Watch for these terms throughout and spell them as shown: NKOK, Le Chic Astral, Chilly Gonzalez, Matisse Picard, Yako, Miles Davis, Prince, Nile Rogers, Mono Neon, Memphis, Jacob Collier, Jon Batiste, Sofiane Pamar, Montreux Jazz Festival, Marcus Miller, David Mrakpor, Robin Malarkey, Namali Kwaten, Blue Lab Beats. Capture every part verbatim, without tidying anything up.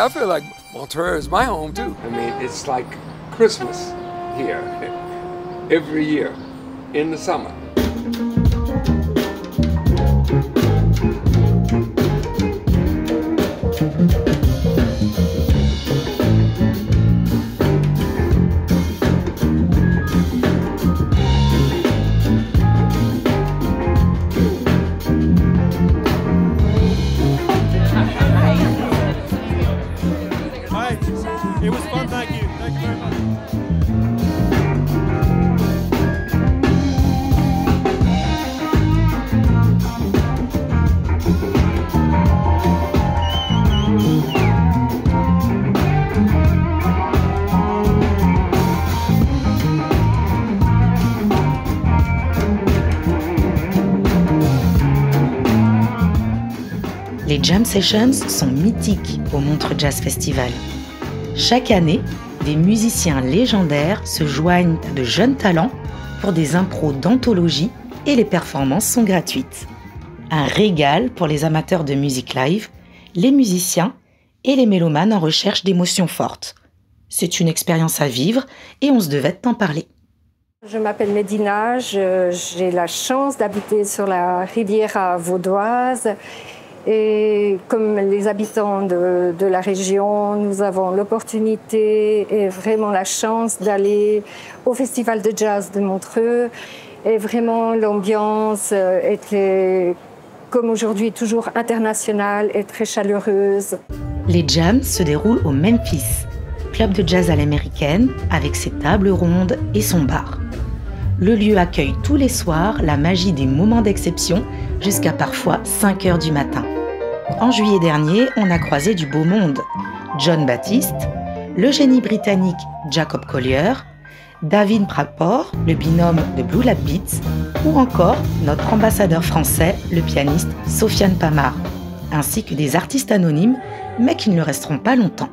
I feel like Montreux is my home too. I mean, it's like Christmas here every year in the summer. Les jam sessions sont mythiques au Montreux Jazz Festival. Chaque année, des musiciens légendaires se joignent à de jeunes talents pour des impros d'anthologie et les performances sont gratuites. Un régal pour les amateurs de musique live, les musiciens et les mélomanes en recherche d'émotions fortes. C'est une expérience à vivre et on se devait t'en parler. Je m'appelle Medina, j'ai la chance d'habiter sur la Riviera vaudoise. Et comme les habitants de, de la région, nous avons l'opportunité et vraiment la chance d'aller au Festival de Jazz de Montreux. Et vraiment, l'ambiance était, comme aujourd'hui, toujours internationale et très chaleureuse. Les jams se déroulent au Memphis, club de jazz à l'américaine, avec ses tables rondes et son bar. Le lieu accueille tous les soirs la magie des moments d'exception, jusqu'à parfois cinq heures du matin. En juillet dernier, on a croisé du beau monde. Jon Batiste, le génie britannique Jacob Collier, David Mrakpor, le binôme de Blue Lab Beats, ou encore notre ambassadeur français, le pianiste Sofiane Pamar, ainsi que des artistes anonymes, mais qui ne le resteront pas longtemps.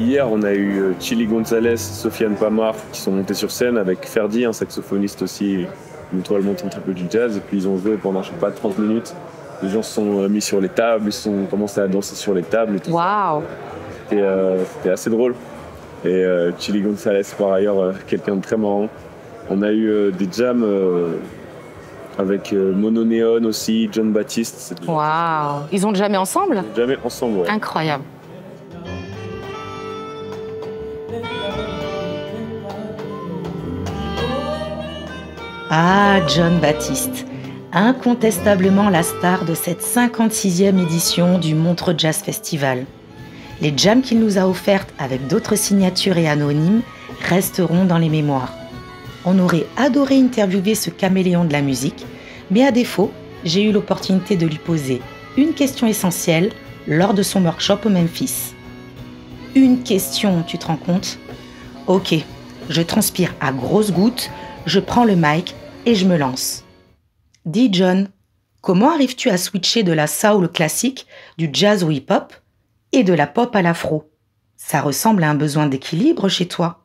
Hier, on a eu Chilly Gonzalez, Sofiane Pamar, qui sont montés sur scène avec Ferdi, un saxophoniste aussi, notamment un triple du jazz, et puis ils ont joué pendant, je sais pas, trente minutes. Les gens se sont mis sur les tables, ils sont commencé à danser sur les tables et tout. Waouh. C'était euh, assez drôle. Et euh, Chilly Gonzalez, par ailleurs, euh, quelqu'un de très marrant. On a eu euh, des jams euh, avec euh, Mono Neon aussi, Jon Batiste. Waouh. Ils ont jamais ensemble Ils ont jamais ensemble, ouais. Incroyable. Ah, Jon Batiste, incontestablement la star de cette cinquante-sixième édition du Montreux Jazz Festival. Les jams qu'il nous a offertes avec d'autres signatures et anonymes resteront dans les mémoires. On aurait adoré interviewer ce caméléon de la musique, mais à défaut, j'ai eu l'opportunité de lui poser une question essentielle lors de son workshop au Memphis. Une question, tu te rends compte? Ok, je transpire à grosses gouttes, je prends le mic et je me lance. Dis Jon, comment arrives-tu à switcher de la soul classique, du jazz au hip-hop et de la pop à l'afro? Ça ressemble à un besoin d'équilibre chez toi.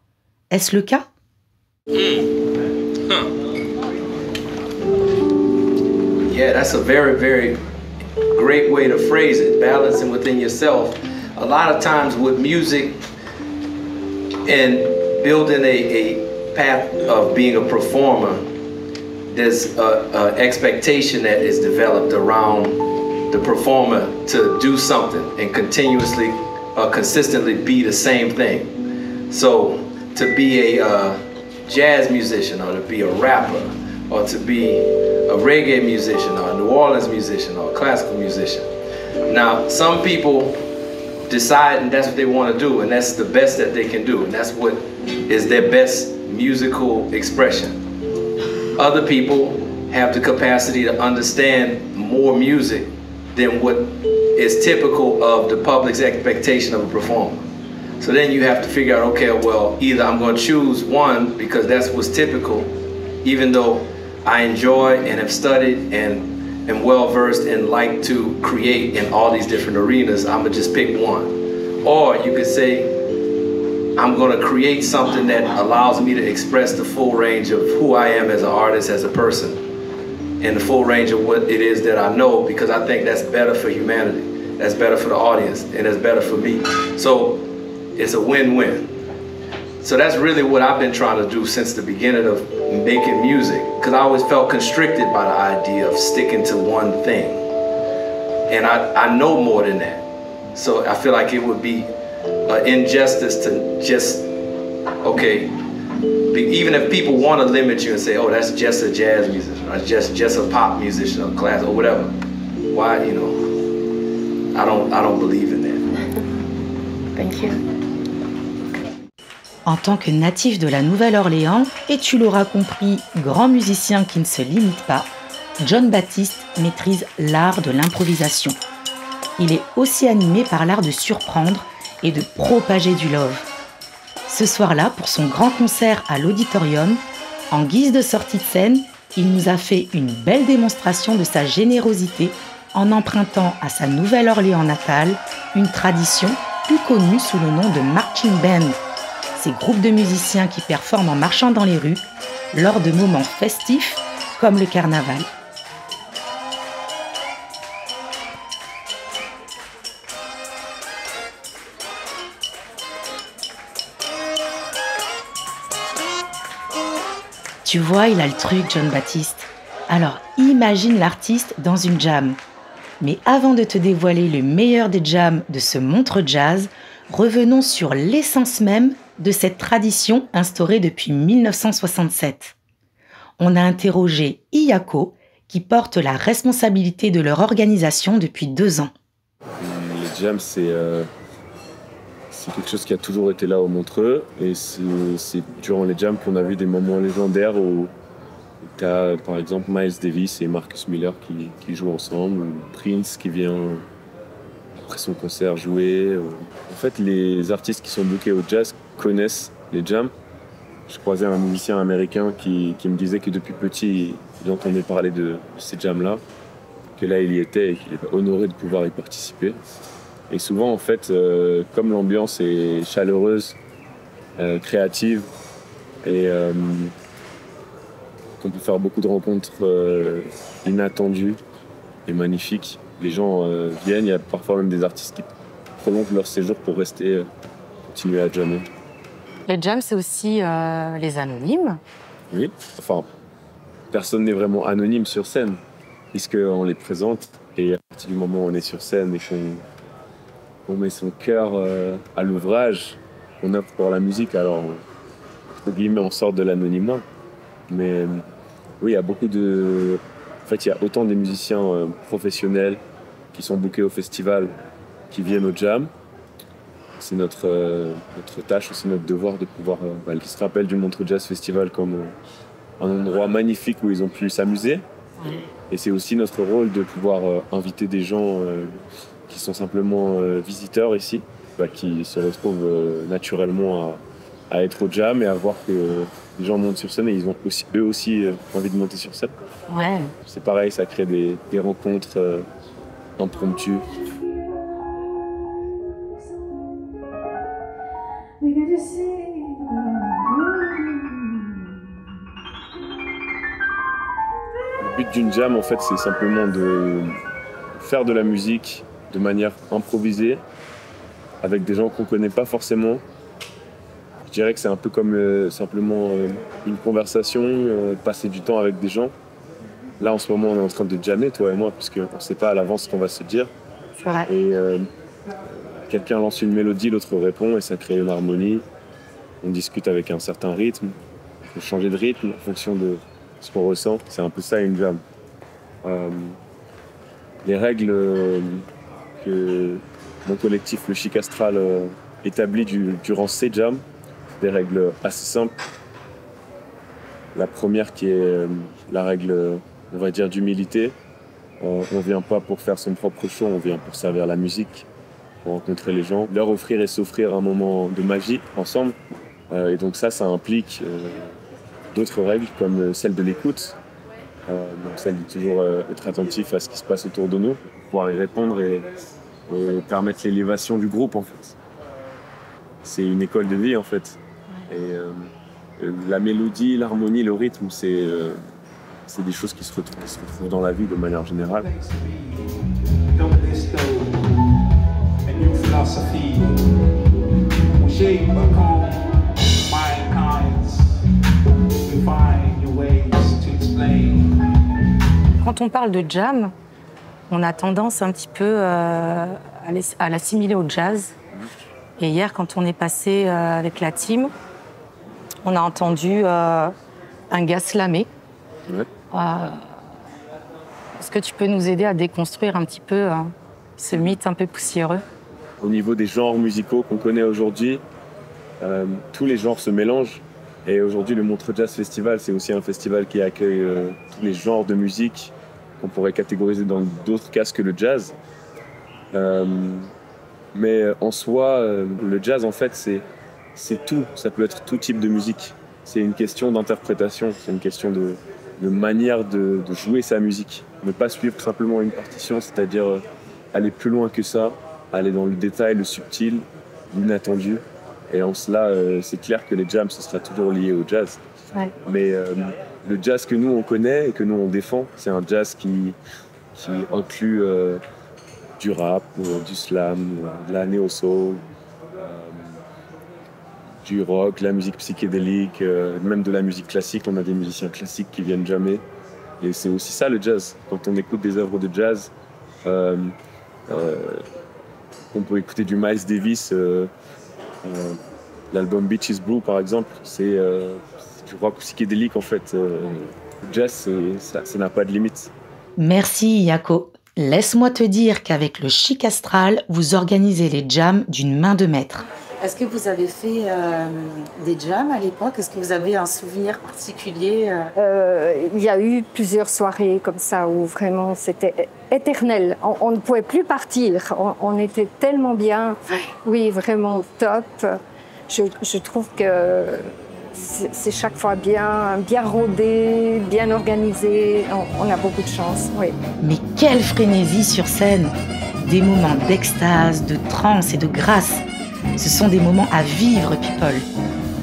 Est-ce le cas? Mm. Huh. Yeah, that's a very, very great way to phrase it. Balancing within yourself. A lot of times with music and building a, a path of being a performer, there's an expectation that is developed around the performer to do something and continuously, uh, consistently be the same thing. So to be a uh, jazz musician or to be a rapper or to be a reggae musician or a New Orleans musician or a classical musician. Now, some people decide and that's what they want to do and that's the best that they can do and that's what is their best musical expression. Other people have the capacity to understand more music than what is typical of the public's expectation of a performer. So then you have to figure out, okay, well, either I'm going to choose one because that's what's typical, even though I enjoy and have studied and am well-versed and like to create in all these different arenas, I'm going to just pick one. Or you could say, I'm going to create something that allows me to express the full range of who I am as an artist, as a person, and the full range of what it is that I know, because I think that's better for humanity. that's better for the audience, and it's better for me. So it's a win-win. So that's really what I've been trying to do since the beginning of making music, because I always felt constricted by the idea of sticking to one thing. And I, I know more than that. So I feel like it would be an injustice to just, okay, even if people want to limit you and say, oh, that's just a jazz musician, or just, just a pop musician, or class, or whatever. Why, you know, I don't, I don't believe in that. Thank you. En tant que natif de la Nouvelle-Orléans, et tu l'auras compris, grand musicien qui ne se limite pas, Jon Batiste maîtrise l'art de l'improvisation. Il est aussi animé par l'art de surprendre et de propager du love. Ce soir-là, pour son grand concert à l'Auditorium, en guise de sortie de scène, il nous a fait une belle démonstration de sa générosité en empruntant à sa Nouvelle-Orléans natale une tradition plus connue sous le nom de marching band. Ces groupes de musiciens qui performent en marchant dans les rues lors de moments festifs comme le carnaval. Tu vois, il a le truc, Jon Batiste. Alors imagine l'artiste dans une jam. Mais avant de te dévoiler le meilleur des jams de ce Montreux Jazz, revenons sur l'essence même de cette tradition instaurée depuis mille neuf cent soixante-sept. On a interrogé Yako, qui porte la responsabilité de leur organisation depuis deux ans. Les jams, c'est euh, quelque chose qui a toujours été là au Montreux. Et c'est durant les jams qu'on a vu des moments légendaires où tu as, par exemple, Miles Davis et Marcus Miller qui, qui jouent ensemble, ou Prince qui vient après son concert jouer. En fait, les artistes qui sont bookés au jazz connaissent les jams. Je croisais un musicien américain qui, qui me disait que depuis petit, il entendait parler de ces jams-là, que là, il y était et qu'il était honoré de pouvoir y participer. Et souvent, en fait, euh, comme l'ambiance est chaleureuse, euh, créative, et euh, qu'on peut faire beaucoup de rencontres euh, inattendues et magnifiques, les gens euh, viennent, il y a parfois même des artistes qui prolongent leur séjour pour rester, euh, continuer à jammer. Les jams, c'est aussi euh, les anonymes. Oui, enfin, personne n'est vraiment anonyme sur scène, puisqu'on les présente, et à partir du moment où on est sur scène et qu'on met son cœur euh, à l'ouvrage, on opte pour la musique, alors entre guillemets, on sort de l'anonymat. Mais oui, il y a beaucoup de... En fait, il y a autant des musiciens euh, professionnels qui sont bookés au festival, qui viennent au jam. C'est notre, euh, notre tâche, c'est notre devoir de pouvoir... Euh, bah, ils se rappellent du Montreux Jazz Festival comme euh, un endroit magnifique où ils ont pu s'amuser. Et c'est aussi notre rôle de pouvoir euh, inviter des gens euh, qui sont simplement euh, visiteurs ici, bah, qui se retrouvent euh, naturellement à, à être au jam et à voir que euh, les gens montent sur scène et ils ont aussi, eux aussi euh, envie de monter sur scène. Ouais. C'est pareil, ça crée des, des rencontres euh, impromptues. Le but d'une jam, en fait, c'est simplement de faire de la musique de manière improvisée, avec des gens qu'on ne connaît pas forcément. Je dirais que c'est un peu comme euh, simplement euh, une conversation, euh, passer du temps avec des gens. Là, en ce moment, on est en train de jammer, toi et moi, puisqu'on ne sait pas à l'avance ce qu'on va se dire. C'est vrai. Et euh, quelqu'un lance une mélodie, l'autre répond, et ça crée une harmonie. On discute avec un certain rythme. Il faut changer de rythme en fonction de ce qu'on ressent. C'est un peu ça, une jam. Euh, les règles que mon collectif, le Chic Astral, euh, établit du, durant ces jams, des règles assez simples. La première qui est euh, la règle, on va dire, d'humilité. Euh, on ne vient pas pour faire son propre show, on vient pour servir la musique, pour rencontrer les gens, leur offrir et s'offrir un moment de magie ensemble. Euh, et donc ça, ça implique euh, d'autres règles comme celle de l'écoute, euh, donc celle de toujours euh, être attentif à ce qui se passe autour de nous, pouvoir y répondre et, et permettre l'élévation du groupe en fait. C'est une école de vie en fait. Et, euh, la mélodie, l'harmonie, le rythme, c'est euh, des choses qui se, retrouvent, qui se retrouvent dans la vie de manière générale. thing become my kinds. You find your ways to explain. Quand on parle de jam, on a tendance un petit peu euh, à l'assimiler au jazz. Et hier, quand on est passé euh, avec la team, on a entendu euh, un gars slammer. Ouais. Euh, Est-ce que tu peux nous aider à déconstruire un petit peu euh, ce mythe un peu poussiéreux? Au niveau des genres musicaux qu'on connaît aujourd'hui, euh, tous les genres se mélangent. Et aujourd'hui, le Montreux Jazz Festival, c'est aussi un festival qui accueille euh, tous les genres de musique qu'on pourrait catégoriser dans d'autres cas que le jazz. Euh, mais en soi, euh, le jazz, en fait, c'est tout. Ça peut être tout type de musique. C'est une question d'interprétation, c'est une question de, de manière de, de jouer sa musique. Ne pas suivre simplement une partition, c'est-à-dire euh, aller plus loin que ça, aller dans le détail, le subtil, l'inattendu. Et en cela, euh, c'est clair que les jams, ce sera toujours lié au jazz. Ouais. Mais euh, le jazz que nous, on connaît et que nous, on défend, c'est un jazz qui, qui inclut euh, du rap, ou du slam, ou de la néo-soul, euh, du rock, la musique psychédélique, euh, même de la musique classique. On a des musiciens classiques qui viennent jamais. Et c'est aussi ça, le jazz. Quand on écoute des œuvres de jazz, euh, euh, on peut écouter du Miles Davis, euh, Euh, l'album Beach is Blue par exemple, c'est euh, du rock psychédélique en fait. Euh, le jazz, ça, ça n'a pas de limite. Merci Yako. Laisse-moi te dire qu'avec le Chic Astral, vous organisez les jams d'une main de maître. Est-ce que vous avez fait euh, des jams à l'époque? Est-ce que vous avez un souvenir particulier? euh, Il y a eu plusieurs soirées comme ça où vraiment c'était éternel. On, on ne pouvait plus partir. On, on était tellement bien. Oui, vraiment top. Je, je trouve que c'est chaque fois bien, bien rodé, bien organisé. On, on a beaucoup de chance, oui. Mais quelle frénésie sur scène! Des moments d'extase, de transe et de grâce. Ce sont des moments à vivre, people.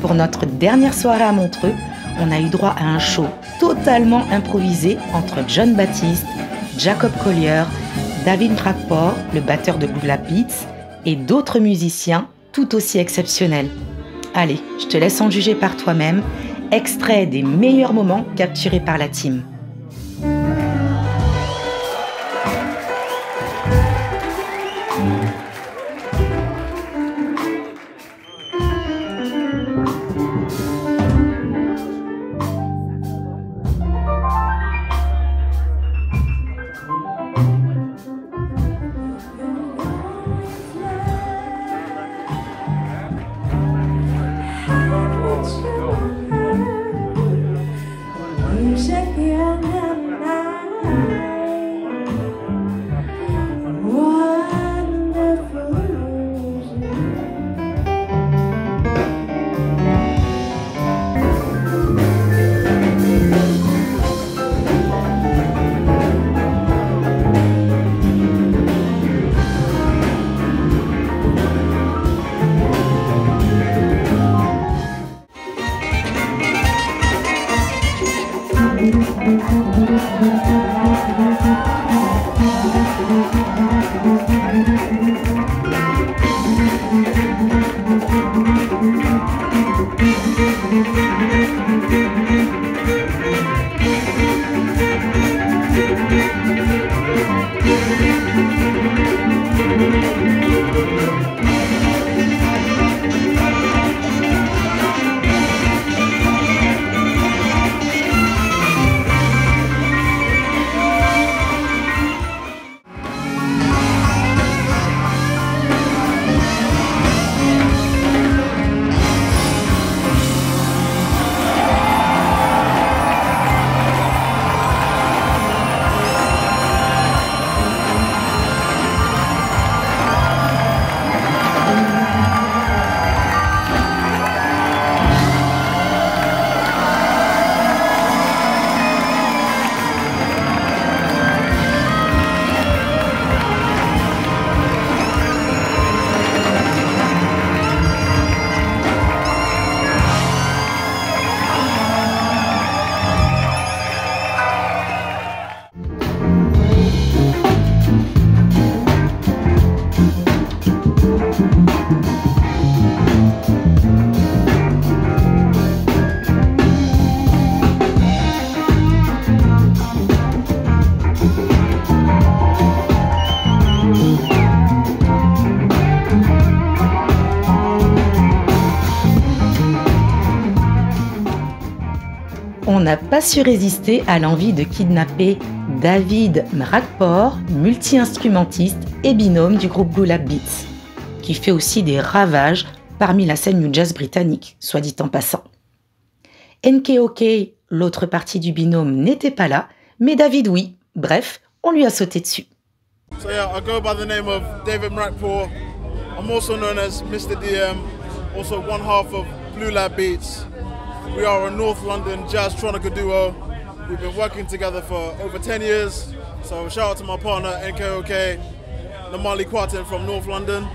Pour notre dernière soirée à Montreux, on a eu droit à un show totalement improvisé entre Jon Batiste, Jacob Collier, David Mrakpor, le batteur de Blue Lab Beats, et d'autres musiciens tout aussi exceptionnels. Allez, je te laisse en juger par toi-même. Extrait des meilleurs moments capturés par la team. Yeah. on n'a pas su résister à l'envie de kidnapper David Mrakpor, multi-instrumentiste et binôme du groupe Blue Lab Beats, qui fait aussi des ravages parmi la scène new jazz britannique, soit dit en passant. N K O K, l'autre partie du binôme, n'était pas là, mais David oui. Bref, on lui a sauté dessus. So yeah, I go by the name of David Mrakpor. I'm also known as Mister D M, also one half of Blue Lab Beats. We are a North London jazz tronica duo. We've been working together for over ten years. So shout out to my partner N K O K, Namali Kwaten from North London.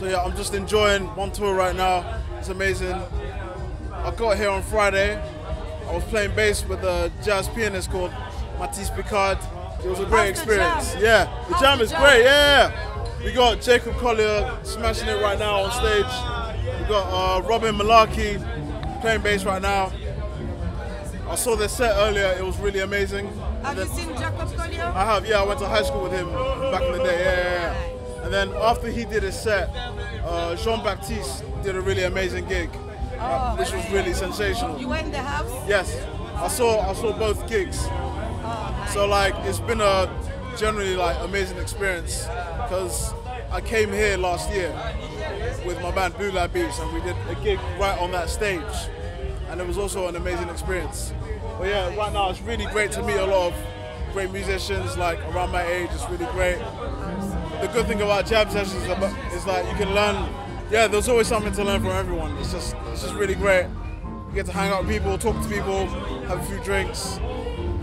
So yeah, I'm just enjoying Montreux right now. It's amazing. I got here on Friday. I was playing bass with a jazz pianist called Matisse Picard. It was a great experience. Yeah, the jam is great. Yeah, we got Jacob Collier smashing it right now on stage. We got uh, Robin Malarkey playing bass right now. I saw their set earlier. It was really amazing. Have you seen Jacob Collier? I have. Yeah, I went to high school with him back in the day. Yeah, yeah, yeah. And then after he did his set, uh, Jon Batiste did a really amazing gig, uh, which was really sensational. You went in the house? Yes, I saw. I saw both gigs. So like it's been a generally like amazing experience because I came here last year with my band Blue Lab Beats and we did a gig right on that stage and it was also an amazing experience. But yeah, right now it's really great to meet a lot of great musicians like around my age. It's really great. The good thing about jam sessions is like you can learn. Yeah, there's always something to learn from everyone. It's just it's just really great. You get to hang out with people, talk to people, have a few drinks.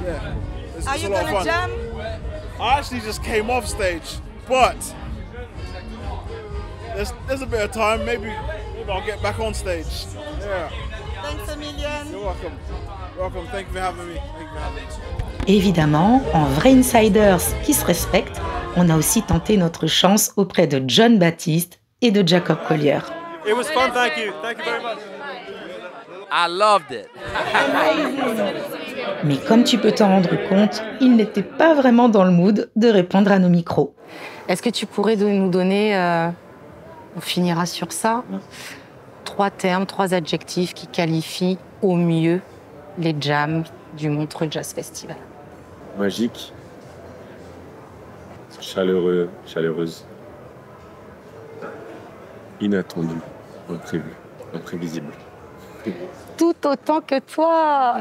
Yeah. It's, Are it's you gonna jam? I actually just came off stage, but there's there's a bit of time. Maybe maybe I'll get back on stage. Yeah. Thanks a million. You're welcome. Welcome. Thank you for having me. Thank you for having me. Évidemment, en vrai insiders qui se respectent, on a aussi tenté notre chance auprès de Jon Batiste et de Jacob Collier. It was fun. Thank you. Thank you very much. I loved it. Mais comme tu peux t'en rendre compte, il n'était pas vraiment dans le mood de répondre à nos micros. Est-ce que tu pourrais nous donner, euh, on finira sur ça, trois termes, trois adjectifs qui qualifient au mieux les jams du Montreux Jazz Festival? Magique, chaleureux, chaleureuse, inattendu, imprévu, imprévisible. Tout autant que toi.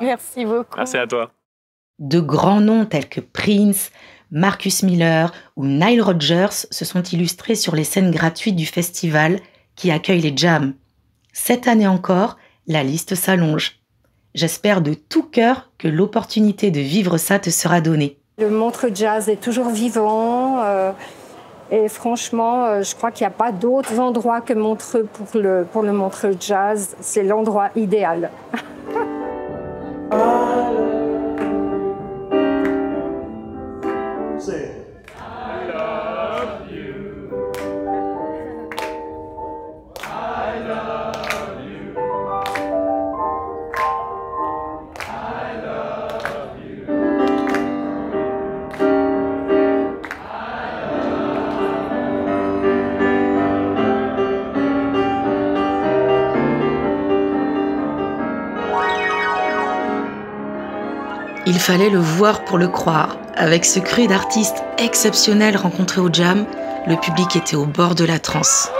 Merci beaucoup. Merci à toi. De grands noms tels que Prince, Marcus Miller ou Nile Rogers se sont illustrés sur les scènes gratuites du festival qui accueille les jams. Cette année encore, la liste s'allonge. J'espère de tout cœur que l'opportunité de vivre ça te sera donnée. Le Montreux Jazz est toujours vivant. Euh... Et franchement, je crois qu'il n'y a pas d'autres endroits que Montreux pour le, pour le Montreux Jazz. C'est l'endroit idéal. Il fallait le voir pour le croire. Avec ce cru d'artistes exceptionnels rencontrés au jam, le public était au bord de la transe.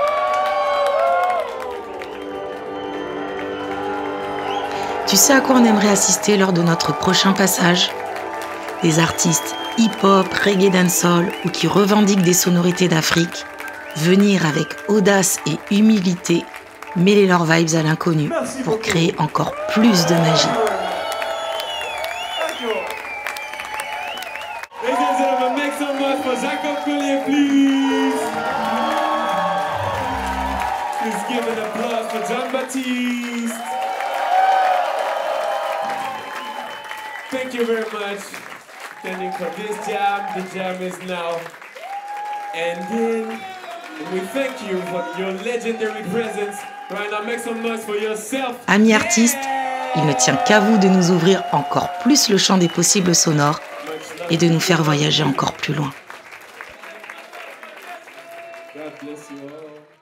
Tu sais à quoi on aimerait assister lors de notre prochain passage? Des artistes hip-hop, reggae dancehall ou qui revendiquent des sonorités d'Afrique, venir avec audace et humilité mêler leurs vibes à l'inconnu pour créer encore plus de magie. Thank you very much. Thank you for this jam. The jam is now ending. We thank you for your legendary presence. Right now, make some noise for yourself. Amis artistes, il ne tient qu'à vous de nous ouvrir encore plus le champ des possibles sonores et de nous faire voyager encore plus loin. God bless you all.